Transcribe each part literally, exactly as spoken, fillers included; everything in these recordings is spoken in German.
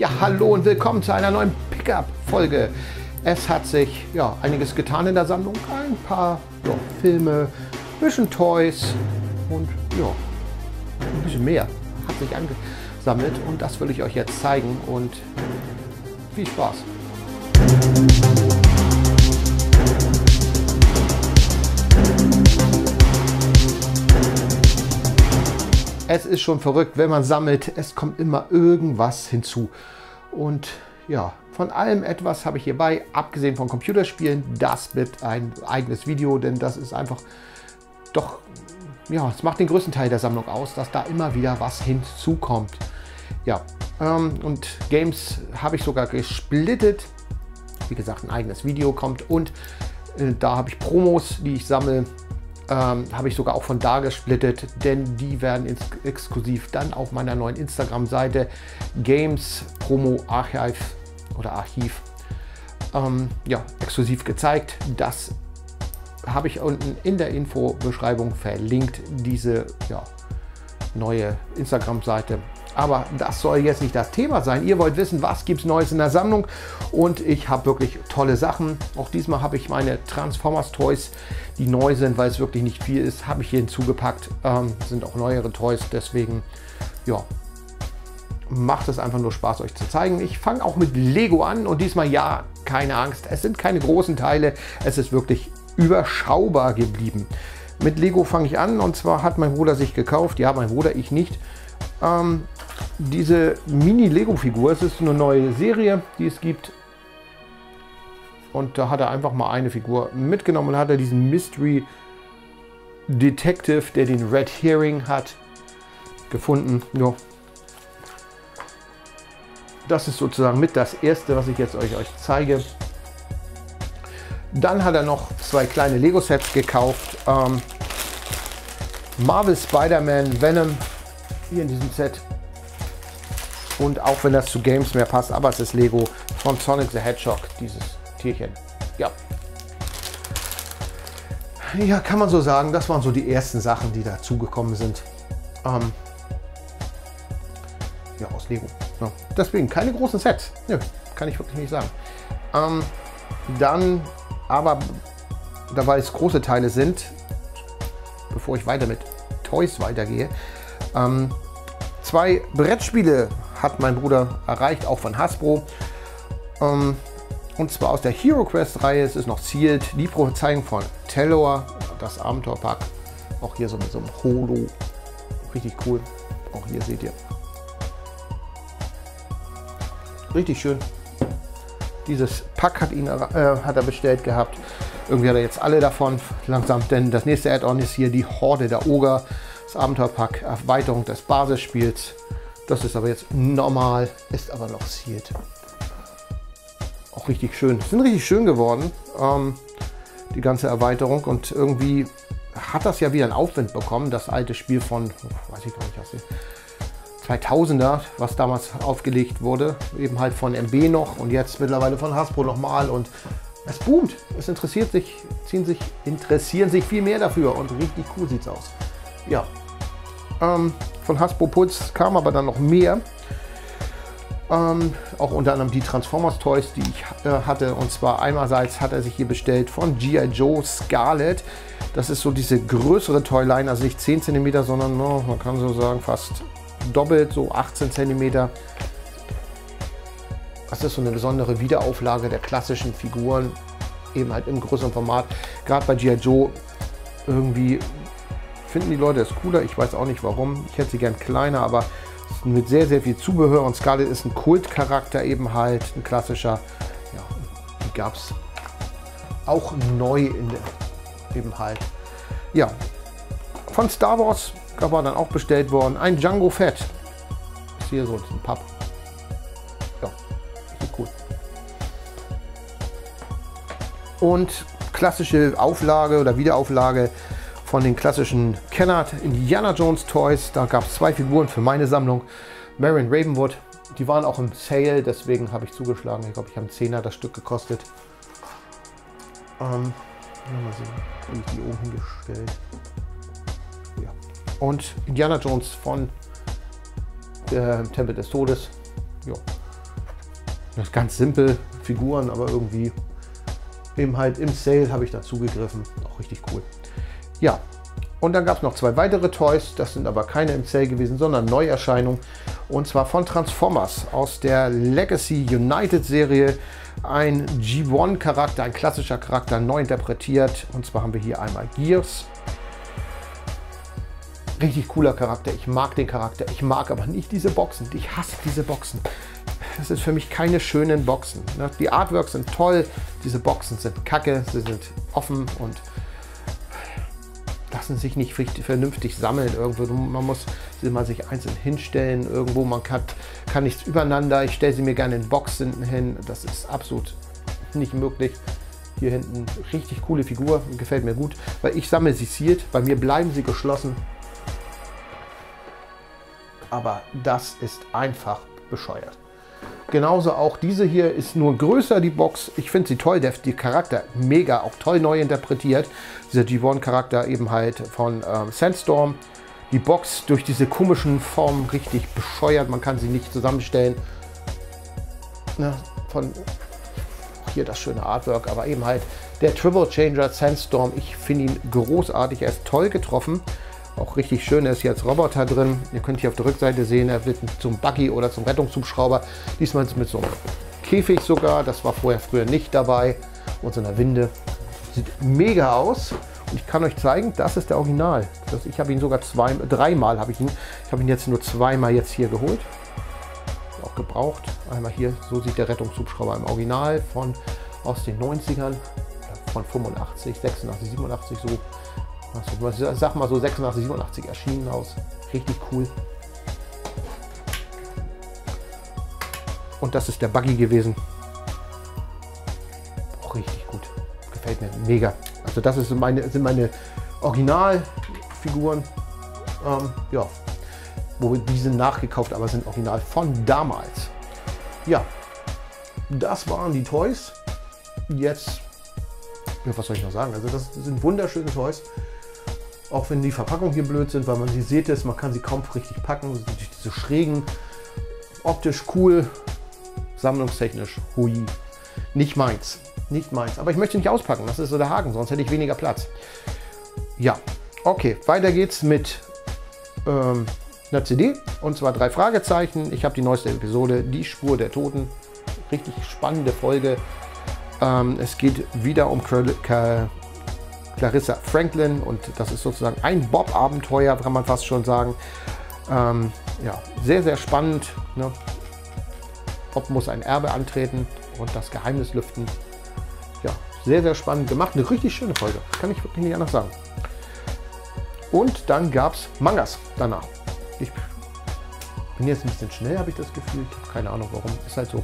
Ja, hallo und willkommen zu einer neuen Pickup-Folge. Es hat sich ja einiges getan in der Sammlung. Ein paar ja, Filme, ein bisschen Toys und ja, ein bisschen mehr hat sich angesammelt. Und das will ich euch jetzt zeigen und viel Spaß. Es ist schon verrückt, wenn man sammelt, es kommt immer irgendwas hinzu. Und ja, von allem etwas habe ich hierbei, abgesehen von Computerspielen, das wird ein eigenes Video, denn das ist einfach doch, ja, es macht den größten Teil der Sammlung aus, dass da immer wieder was hinzukommt. Ja, ähm, und Games habe ich sogar gesplittet. Wie gesagt, ein eigenes Video kommt und äh, da habe ich Promos, die ich sammle. Ähm, habe ich sogar auch von da gesplittet, denn die werden ex exklusiv dann auf meiner neuen Instagram-Seite Games Promo Archiv oder Archiv ähm, ja, exklusiv gezeigt. Das habe ich unten in der Infobeschreibung verlinkt, diese ja, neue Instagram-Seite. Aber das soll jetzt nicht das Thema sein. Ihr wollt wissen, was gibt es Neues in der Sammlung. Und ich habe wirklich tolle Sachen. Auch diesmal habe ich meine Transformers Toys, die neu sind, weil es wirklich nicht viel ist, habe ich hier hinzugepackt. Ähm, sind auch neuere Toys. Deswegen, ja, macht es einfach nur Spaß, euch zu zeigen. Ich fange auch mit Lego an. Und diesmal, ja, keine Angst. Es sind keine großen Teile. Es ist wirklich überschaubar geblieben. Mit Lego fange ich an. Und zwar hat mein Bruder sich gekauft. Ja, mein Bruder, ich nicht. Ähm, diese Mini-Lego-Figur, es ist eine neue Serie, die es gibt. Und da hat er einfach mal eine Figur mitgenommen und hat er diesen Mystery Detective, der den Red Herring hat, gefunden. Ja. Das ist sozusagen mit das erste, was ich jetzt euch, euch zeige. Dann hat er noch zwei kleine Lego-Sets gekauft. Ähm, Marvel, Spider-Man, Venom. Hier in diesem Set. Und auch wenn das zu Games mehr passt, aber es ist Lego von Sonic the Hedgehog, dieses Tierchen. Ja. Ja, kann man so sagen, das waren so die ersten Sachen, die dazugekommen sind. Ähm, ja, aus Lego. Ja. Deswegen keine großen Sets. Nö, kann ich wirklich nicht sagen. Ähm, dann, aber da weil es große Teile sind, bevor ich weiter mit Toys weitergehe, Ähm, zwei Brettspiele hat mein Bruder erreicht, auch von Hasbro. Ähm, und zwar aus der Hero Quest Reihe. Es ist noch Sealed. Die Prophezeiung von Telor, das Abenteuerpack. Auch hier so mit so einem Holo. Richtig cool. Auch hier seht ihr. Richtig schön. Dieses Pack hat, ihn, äh, hat er bestellt gehabt. Irgendwie hat er jetzt alle davon langsam, denn das nächste Add-on ist hier die Horde der Oger. Das Abenteuerpack, Erweiterung des Basisspiels. Das ist aber jetzt normal, ist aber noch sealed. Auch richtig schön. Sind richtig schön geworden, ähm, die ganze Erweiterung. Und irgendwie hat das ja wieder einen Aufwind bekommen. Das alte Spiel von, weiß ich gar nicht, was ist, zweitausender, was damals aufgelegt wurde. Eben halt von M B noch und jetzt mittlerweile von Hasbro nochmal. Und es boomt. Es interessiert sich, ziehen sich, interessieren sich viel mehr dafür. Und richtig cool sieht es aus. Ja, ähm, von Hasbro Pulse kam aber dann noch mehr, ähm, auch unter anderem die Transformers Toys, die ich äh, hatte, und zwar einerseits hat er sich hier bestellt von G I Joe Scarlett, das ist so diese größere Toyline, also nicht zehn Zentimeter, sondern no, man kann so sagen fast doppelt, so achtzehn Zentimeter. Das ist so eine besondere Wiederauflage der klassischen Figuren, eben halt im größeren Format, gerade bei G I Joe irgendwie finden die Leute das cooler. Ich weiß auch nicht warum. Ich hätte sie gern kleiner, aber mit sehr, sehr viel Zubehör. Und Scarlett ist ein Kultcharakter eben halt, ein klassischer. Ja, die gab es auch neu in der, eben halt. Ja, von Star Wars gab er dann auch bestellt worden. Ein Django Fett. Ist hier so ein Papp. Ja, cool. Und klassische Auflage oder Wiederauflage von den klassischen Kenner Indiana Jones Toys. Da gab es zwei Figuren für meine Sammlung. Marion Ravenwood. Die waren auch im Sale, deswegen habe ich zugeschlagen. Ich glaube, ich habe einen Zehner das Stück gekostet. Ähm, mal sehen, habe ich die oben hingestellt. Ja. Und Indiana Jones von äh, Tempel des Todes. Jo. Das ist ganz simpel, Figuren, aber irgendwie eben halt im Sale habe ich dazu gegriffen. Auch richtig cool. Ja, und dann gab es noch zwei weitere Toys, das sind aber keine im Sale gewesen, sondern Neuerscheinungen. Und zwar von Transformers aus der Legacy United Serie. Ein G eins Charakter, ein klassischer Charakter, neu interpretiert. Und zwar haben wir hier einmal Gears. Richtig cooler Charakter. Ich mag den Charakter. Ich mag aber nicht diese Boxen. Ich hasse diese Boxen. Das sind für mich keine schönen Boxen. Die Artworks sind toll. Diese Boxen sind kacke. Sie sind offen und lassen sich nicht vernünftig sammeln. Irgendwo, man muss sie mal sich einzeln hinstellen. Irgendwo, man kann, kann nichts übereinander. Ich stelle sie mir gerne in Boxen hin. Das ist absolut nicht möglich. Hier hinten richtig coole Figur. Gefällt mir gut, weil ich sammle sie sealed. Bei mir bleiben sie geschlossen. Aber das ist einfach bescheuert. Genauso auch diese hier ist nur größer, die Box. Ich finde sie toll, der die Charakter mega, auch toll neu interpretiert. Dieser G eins Charakter eben halt von ähm, Sandstorm. Die Box durch diese komischen Formen richtig bescheuert. Man kann sie nicht zusammenstellen. Na, von hier das schöne Artwork, aber eben halt der Triple Changer Sandstorm. Ich finde ihn großartig, er ist toll getroffen. Auch richtig schön, da ist jetzt Roboter drin. Ihr könnt hier auf der Rückseite sehen, er wird zum Buggy oder zum Rettungshubschrauber. Diesmal ist es mit so einem Käfig sogar. Das war vorher früher nicht dabei. Und so einer Winde. Sieht mega aus. Und ich kann euch zeigen, das ist der Original. Das, ich habe ihn sogar zwei, dreimal habe ich ihn. Ich habe ihn jetzt nur zweimal jetzt hier geholt. Auch gebraucht. Einmal hier, so sieht der Rettungshubschrauber im Original von aus den neunzigern. Von fünfundachtzig, sechsundachtzig, siebenundachtzig so. Also, sag mal so sechsundachtzig, siebenundachtzig erschienen aus. Richtig cool. Und das ist der Buggy gewesen. Auch richtig gut. Gefällt mir mega. Also das ist meine, sind meine Originalfiguren. Ähm, ja. Wo die sind nachgekauft, aber sind original von damals. Ja. Das waren die Toys. Jetzt, ja, was soll ich noch sagen? Also das sind wunderschöne Toys. Auch wenn die Verpackungen hier blöd sind, weil man sie sieht, man kann sie kaum richtig packen. Diese schrägen, optisch cool, sammlungstechnisch, hui. Nicht meins, nicht meins. Aber ich möchte nicht auspacken, das ist so der Haken, sonst hätte ich weniger Platz. Ja, okay, weiter geht's mit ähm, einer C D. Und zwar drei Fragezeichen. Ich habe die neueste Episode, Die Spur der Toten. Richtig spannende Folge. Ähm, es geht wieder um Curl Curl Clarissa Franklin und das ist sozusagen ein Bob-Abenteuer, kann man fast schon sagen. Ähm, ja, sehr, sehr spannend. Ne? Bob muss ein Erbe antreten und das Geheimnis lüften. Ja, sehr, sehr spannend gemacht. Eine richtig schöne Folge, kann ich wirklich nicht anders sagen. Und dann gab es Mangas danach. Ich bin jetzt ein bisschen schnell, habe ich das Gefühl. Ich habe keine Ahnung warum, ist halt so.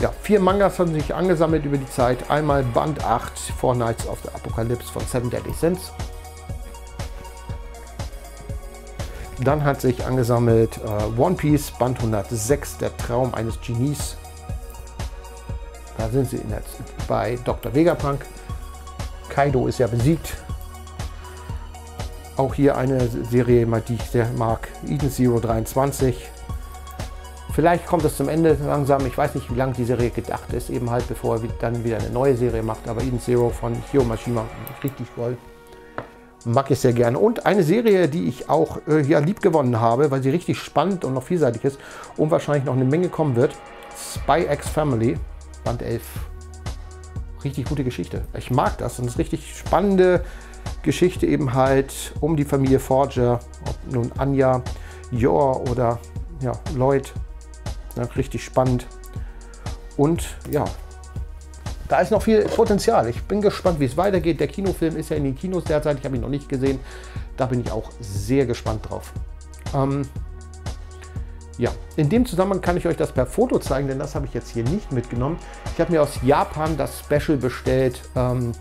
Ja, vier Mangas haben sich angesammelt über die Zeit. Einmal Band acht, Four Nights of the Apocalypse von Seven Deadly Sins. Dann hat sich angesammelt äh, One Piece, Band hundertsechs, Der Traum eines Genies. Da sind sie in der, bei Doktor Vegapunk. Kaido ist ja besiegt. Auch hier eine Serie, die ich sehr mag, Eden Zero dreiundzwanzig. Vielleicht kommt es zum Ende langsam, ich weiß nicht, wie lange die Serie gedacht ist, eben halt bevor er dann wieder eine neue Serie macht, aber Eden Zero von Hiro Mashima, richtig toll, mag ich sehr gerne. Und eine Serie, die ich auch äh, ja, lieb gewonnen habe, weil sie richtig spannend und noch vielseitig ist und wahrscheinlich noch eine Menge kommen wird, Spy X Family, Band elf, richtig gute Geschichte. Ich mag das und es ist richtig spannende Geschichte eben halt um die Familie Forger, ob nun Anja, Jor oder ja, Lloyd. Ja, richtig spannend und ja, da ist noch viel Potenzial. Ich bin gespannt, wie es weitergeht. Der Kinofilm ist ja in den Kinos derzeit, ich habe ihn noch nicht gesehen. Da bin ich auch sehr gespannt drauf. Ähm, ja, in dem Zusammenhang kann ich euch das per Foto zeigen, denn das habe ich jetzt hier nicht mitgenommen. Ich habe mir aus Japan das Special bestellt. Ähm,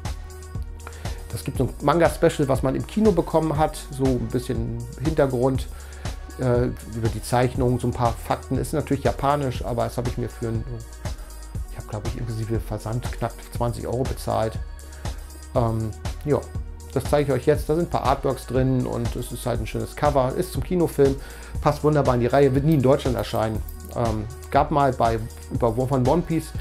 das gibt so ein Manga-Special, was man im Kino bekommen hat, so ein bisschen Hintergrund über die Zeichnung, so ein paar Fakten. Ist natürlich japanisch, aber das habe ich mir für einen, ich habe glaube ich inklusive Versand knapp zwanzig Euro bezahlt. Ähm, ja, das zeige ich euch jetzt. Da sind ein paar Artworks drin und es ist halt ein schönes Cover. Ist zum Kinofilm, passt wunderbar in die Reihe, wird nie in Deutschland erscheinen. Ähm, gab mal bei, bei von One Piece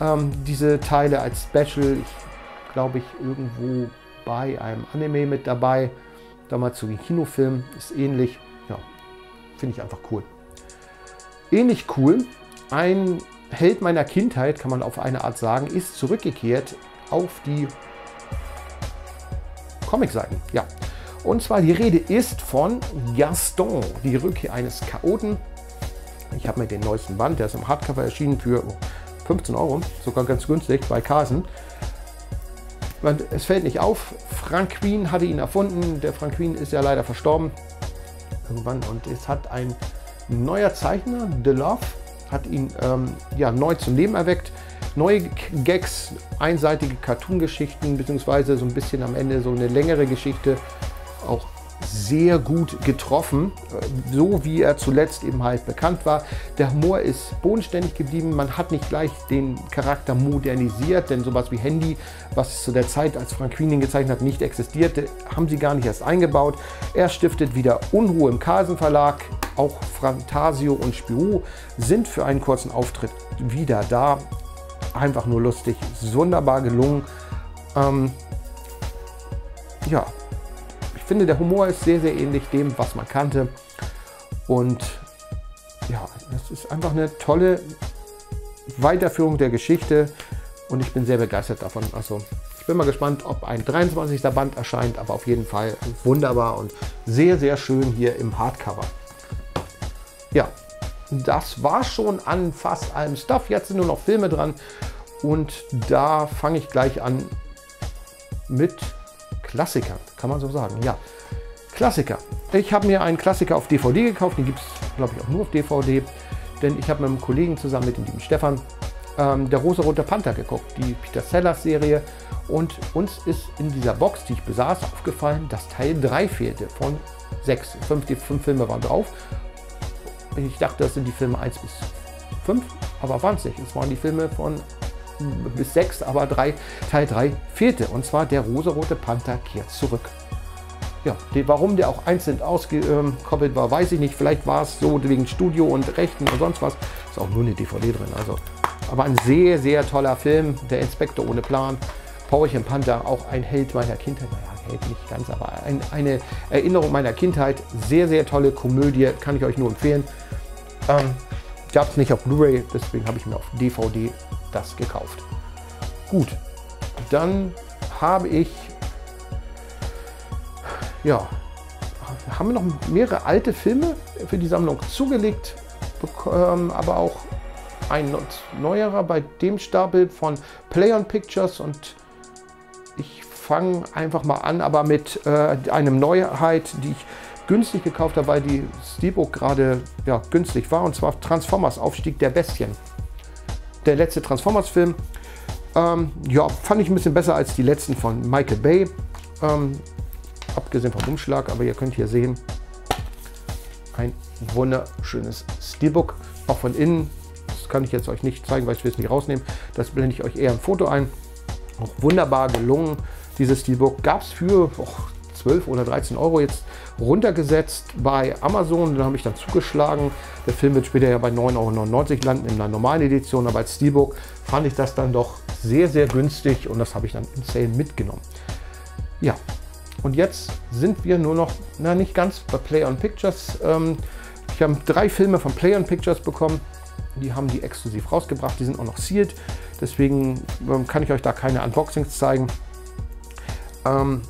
ähm, diese Teile als Special, ich glaube ich irgendwo bei einem Anime mit dabei, damals so ein Kinofilm, ist ähnlich, ja, finde ich einfach cool. Ähnlich cool, ein Held meiner Kindheit, kann man auf eine Art sagen, ist zurückgekehrt auf die Comicseiten, ja. Und zwar die Rede ist von Gaston, die Rückkehr eines Chaoten. Ich habe mir den neuesten Band, der ist im Hardcover erschienen für fünfzehn Euro, sogar ganz günstig bei Carlsen. Und es fällt nicht auf, Franquin hatte ihn erfunden, der Franquin ist ja leider verstorben irgendwann und es hat ein neuer Zeichner, The Love, hat ihn ähm, ja, neu zum Leben erweckt. Neue Gags, einseitige Cartoon-Geschichten, beziehungsweise so ein bisschen am Ende so eine längere Geschichte, auch sehr gut getroffen, so wie er zuletzt eben halt bekannt war. Der Humor ist bodenständig geblieben, man hat nicht gleich den Charakter modernisiert, denn sowas wie Handy, was zu der Zeit, als Franquin ihn gezeichnet hat, nicht existierte, haben sie gar nicht erst eingebaut. Er stiftet wieder Unruhe im Carlsen Verlag, auch Fantasio und Spirou sind für einen kurzen Auftritt wieder da. Einfach nur lustig, wunderbar gelungen. Ähm, ja, ich finde, der Humor ist sehr, sehr ähnlich dem, was man kannte. Und ja, es ist einfach eine tolle Weiterführung der Geschichte. Und ich bin sehr begeistert davon. Also, ich bin mal gespannt, ob ein dreiundzwanzigster Band erscheint. Aber auf jeden Fall wunderbar und sehr, sehr schön hier im Hardcover. Ja. Das war schon an fast allem Stuff. Jetzt sind nur noch Filme dran. Und da fange ich gleich an mit Klassikern. Kann man so sagen, ja. Klassiker. Ich habe mir einen Klassiker auf D V D gekauft. Den gibt es, glaube ich, auch nur auf D V D. Denn ich habe mit einem Kollegen zusammen, mit dem lieben Stefan, ähm, der rosa-rote Panther geguckt. Die Peter Sellers-Serie. Und uns ist in dieser Box, die ich besaß, aufgefallen, dass Teil drei fehlte von sechs. Fünf, die fünf Filme waren drauf. Ich dachte, das sind die Filme eins bis fünf, aber waren es nicht. Es waren die Filme von bis sechs, aber Teil drei fehlte. Und zwar der rosa-rote Panther kehrt zurück. Ja, die, warum der auch einzeln ausgekoppelt war, weiß ich nicht. Vielleicht war es so wegen Studio und Rechten und sonst was. Ist auch nur eine D V D drin. Also. Aber ein sehr, sehr toller Film. Der Inspektor ohne Plan. Powerchen Panther, auch ein Held meiner Kindheit. Naja, nicht ganz, aber ein, eine Erinnerung meiner Kindheit. Sehr, sehr tolle Komödie, kann ich euch nur empfehlen. Ähm, Gab es nicht auf Blu-ray, deswegen habe ich mir auf D V D das gekauft. Gut, dann habe ich, ja, haben wir noch mehrere alte Filme für die Sammlung zugelegt, ähm, aber auch ein neuerer bei dem Stapel von Play on Pictures und ich fangen einfach mal an, aber mit äh, einem Neuheit, die ich günstig gekauft habe, weil die Steelbook gerade ja, günstig war, und zwar Transformers Aufstieg der Bestien. Der letzte Transformers-Film, ähm, ja, fand ich ein bisschen besser als die letzten von Michael Bay, ähm, abgesehen vom Umschlag, aber ihr könnt hier sehen, ein wunderschönes Steelbook, auch von innen, das kann ich jetzt euch nicht zeigen, weil ich will es nicht rausnehmen, das blende ich euch eher im Foto ein, auch wunderbar gelungen. Dieses Steelbook gab es für oh, zwölf oder dreizehn Euro jetzt runtergesetzt bei Amazon. Da habe ich dann zugeschlagen. Der Film wird später ja bei neun Euro neunundneunzig landen in einer normalen Edition. Aber als Steelbook fand ich das dann doch sehr, sehr günstig. Und das habe ich dann im Sale mitgenommen. Ja, und jetzt sind wir nur noch, na nicht ganz, bei Play on Pictures. Ähm, ich habe drei Filme von Play on Pictures bekommen. Die haben die exklusiv rausgebracht. Die sind auch noch sealed. Deswegen ähm, kann ich euch da keine Unboxings zeigen. Ähm,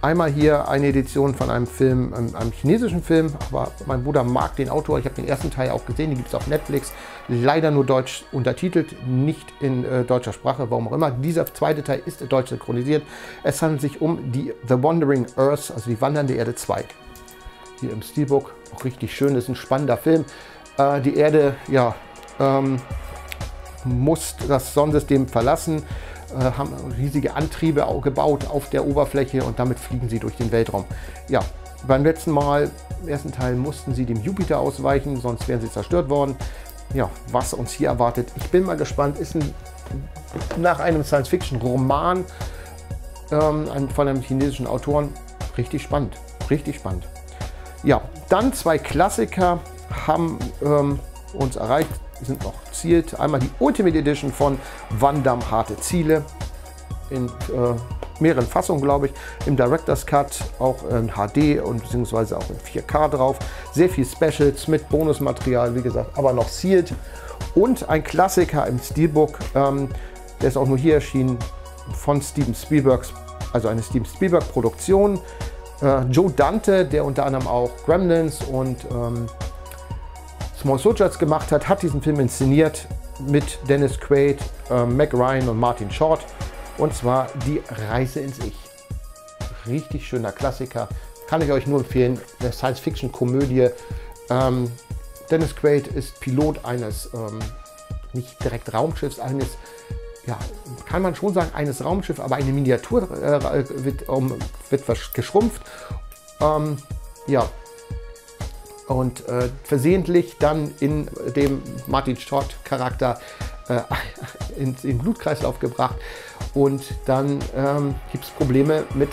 einmal hier eine Edition von einem Film, einem, einem chinesischen Film, aber mein Bruder mag den Autor, ich habe den ersten Teil auch gesehen, die gibt es auf Netflix, leider nur deutsch untertitelt, nicht in äh, deutscher Sprache, warum auch immer. Dieser zweite Teil ist deutsch synchronisiert. Es handelt sich um die The Wandering Earth, also die wandernde Erde zwei. Hier im Steelbook, auch richtig schön, ist ein spannender Film. Äh, die Erde, ja, ähm, muss das Sonnensystem verlassen, haben riesige Antriebe gebaut auf der Oberfläche und damit fliegen sie durch den Weltraum. Ja, beim letzten Mal, im ersten Teil, mussten sie dem Jupiter ausweichen, sonst wären sie zerstört worden. Ja, was uns hier erwartet, ich bin mal gespannt, ist ein, nach einem Science-Fiction-Roman ähm, von einem chinesischen Autoren richtig spannend, richtig spannend. Ja, dann zwei Klassiker haben ähm, uns erreicht sind noch zielt. Einmal die Ultimate Edition von Van Damme Harte Ziele in äh, mehreren Fassungen, glaube ich, im Director's Cut, auch in H D und beziehungsweise auch in vier K drauf. Sehr viel Specials mit Bonusmaterial, wie gesagt, aber noch sealed. Und ein Klassiker im Steelbook, ähm, der ist auch nur hier erschienen, von Steven Spielbergs, also eine Steven Spielberg-Produktion. Äh, Joe Dante, der unter anderem auch Gremlins und ähm, Small Soldiers gemacht hat, hat diesen Film inszeniert mit Dennis Quaid, äh, Mac Ryan und Martin Short. Und zwar Die Reise ins Ich. Richtig schöner Klassiker. Kann ich euch nur empfehlen. Eine Science-Fiction-Komödie. Ähm, Dennis Quaid ist Pilot eines, ähm, nicht direkt Raumschiffs, eines, ja, kann man schon sagen, eines Raumschiffs, aber eine Miniatur äh, wird, um, wird geschrumpft. Ähm, ja. Und äh, versehentlich dann in dem Martin Short-Charakter äh, in den Blutkreislauf gebracht. Und dann ähm, gibt es Probleme mit,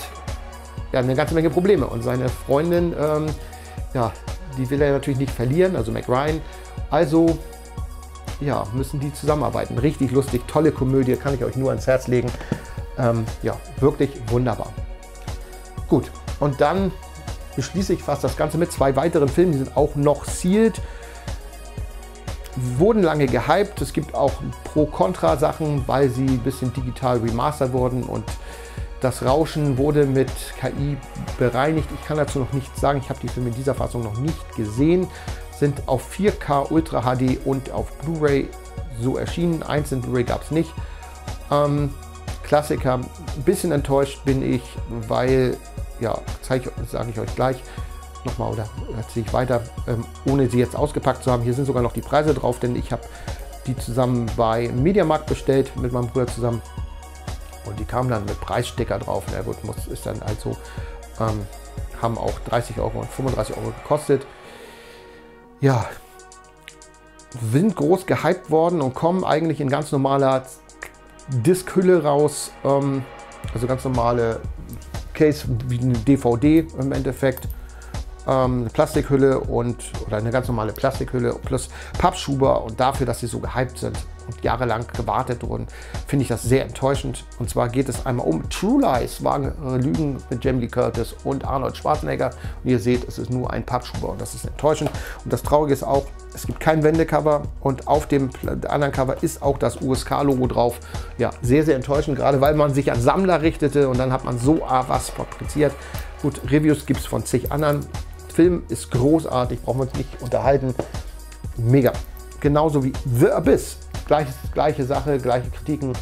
ja, eine ganze Menge Probleme. Und seine Freundin, ähm, ja, die will er natürlich nicht verlieren, also Mac Ryan. Also, ja, müssen die zusammenarbeiten. Richtig lustig, tolle Komödie, kann ich euch nur ans Herz legen. Ähm, ja, wirklich wunderbar. Gut, und dann beschließe ich fast das Ganze mit zwei weiteren Filmen, die sind auch noch sealed. Wurden lange gehypt. Es gibt auch Pro-Kontra-Sachen, weil sie ein bisschen digital remastert wurden und das Rauschen wurde mit K I bereinigt. Ich kann dazu noch nichts sagen. Ich habe die Filme in dieser Fassung noch nicht gesehen. Sind auf vier K Ultra H D und auf Blu-ray so erschienen. Einzeln Blu-ray gab es nicht. Ähm, Klassiker. Ein bisschen enttäuscht bin ich, weil, ja, zeige ich, sage ich euch gleich. Nochmal oder erzähle ich weiter, ähm, ohne sie jetzt ausgepackt zu haben. Hier sind sogar noch die Preise drauf, denn ich habe die zusammen bei Mediamarkt bestellt mit meinem Bruder zusammen und die kamen dann mit Preisstecker drauf. Na gut, muss, ist dann also, ähm, haben auch dreißig Euro und fünfunddreißig Euro gekostet. Ja, sind groß gehypt worden und kommen eigentlich in ganz normaler Diskhülle raus, ähm, also ganz normale Case wie eine D V D im Endeffekt. Eine Plastikhülle und oder eine ganz normale Plastikhülle plus Pappschuber und dafür, dass sie so gehypt sind und jahrelang gewartet wurden, finde ich das sehr enttäuschend. Und zwar geht es einmal um True Lies, wahre Lügen mit Jamie Lee Curtis und Arnold Schwarzenegger. Und ihr seht, es ist nur ein Pappschuber und das ist enttäuschend. Und das Traurige ist auch, es gibt kein Wendecover und auf dem anderen Cover ist auch das U S K-Logo drauf. Ja, sehr, sehr enttäuschend, gerade weil man sich an Sammler richtete und dann hat man so ah, was fabriziert. Gut, Reviews gibt es von zig anderen. Film ist großartig, brauchen wir uns nicht unterhalten. Mega. Genauso wie The Abyss. Gleiches, gleiche Sache, gleiche Kritiken.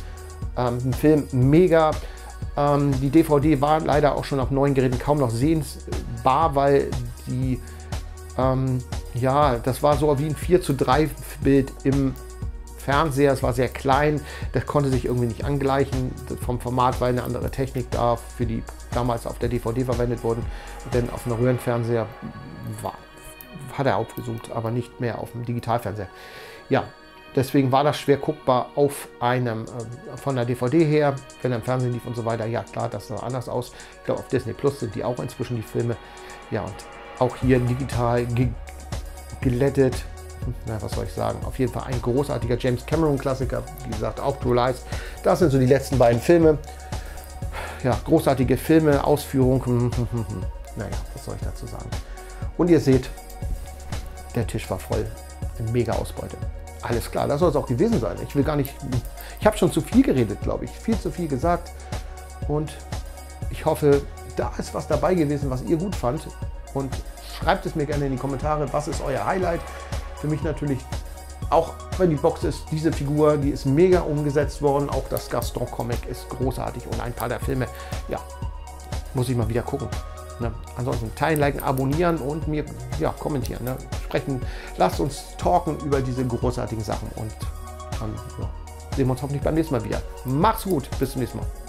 Ähm, ein Film mega. Ähm, die D V D war leider auch schon auf neuen Geräten kaum noch sehensbar, weil die, ähm, ja, das war so wie ein vier zu drei Bild im Fernseher. Es war sehr klein. Das konnte sich irgendwie nicht angleichen vom Format, weil eine andere Technik da für die damals auf der D V D verwendet wurden, denn auf einem Röhrenfernseher war, hat er aufgesucht, aber nicht mehr auf dem Digitalfernseher. Ja, deswegen war das schwer guckbar auf einem, äh, von der D V D her, wenn er im Fernsehen lief und so weiter. Ja, klar, das sah anders aus. Ich glaube, auf Disney Plus sind die auch inzwischen die Filme. Ja, und auch hier digital ge glättet. Na, was soll ich sagen? Auf jeden Fall ein großartiger James Cameron-Klassiker. Wie gesagt, auch True Lies. Das sind so die letzten beiden Filme. Ja, großartige Filme, Ausführungen, naja, was soll ich dazu sagen. Und ihr seht, der Tisch war voll, eine mega Ausbeute. Alles klar, das soll es auch gewesen sein. Ich will gar nicht, ich habe schon zu viel geredet, glaube ich, viel zu viel gesagt. Und ich hoffe, da ist was dabei gewesen, was ihr gut fandt. Und schreibt es mir gerne in die Kommentare, was ist euer Highlight. Für mich natürlich, auch wenn die Box ist, diese Figur, die ist mega umgesetzt worden. Auch das Gaston-Comic ist großartig und ein paar der Filme, ja, muss ich mal wieder gucken. Ne? Ansonsten teilen, liken, abonnieren und mir, ja, kommentieren. Ne? Sprechen, lasst uns talken über diese großartigen Sachen und dann, ja, sehen wir uns hoffentlich beim nächsten Mal wieder. Macht's gut, bis zum nächsten Mal.